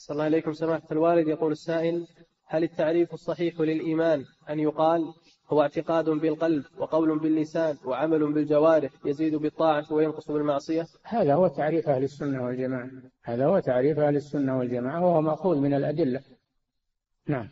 أحسن الله إليكم سماحة الوالد. يقول السائل: هل التعريف الصحيح للإيمان أن يقال هو اعتقاد بالقلب وقول باللسان وعمل بالجوارح يزيد بالطاعة وينقص بالمعصية؟ هذا هو تعريف أهل السنة والجماعة، هذا هو تعريف أهل السنة والجماعة، وهو مأخوذ من الأدلة. نعم.